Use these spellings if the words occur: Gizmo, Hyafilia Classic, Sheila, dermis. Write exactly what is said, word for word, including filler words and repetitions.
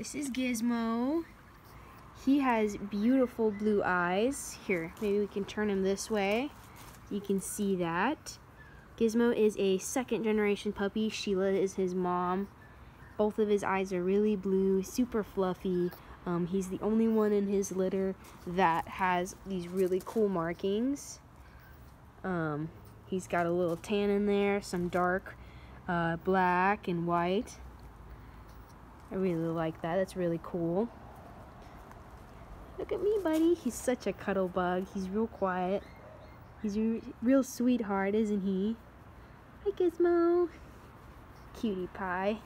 This is Gizmo. He has beautiful blue eyes. Here, maybe we can turn him this way. You can see that. Gizmo is a second generation puppy. Sheila is his mom. Both of his eyes are really blue, super fluffy. Um, he's the only one in his litter that has these really cool markings. Um, he's got a little tan in there, some dark uh, black and white. I really like that. That's really cool. Look at me, buddy. He's such a cuddle bug. He's real quiet. He's a real sweetheart, isn't he? Hi, Gizmo. Cutie pie.